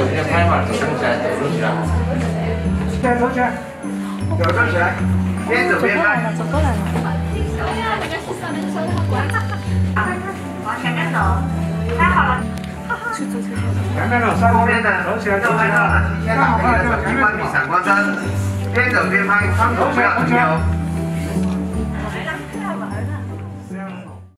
等一下拍嘛，走路起来，走路起来，带头去，走路起来，边走边拍。走过来了，走过来了。往前面走，太好了。去走去走。前面走，上后面的，走起来，走起来。今天打那个闪光灯，边走边拍，窗口不要停留。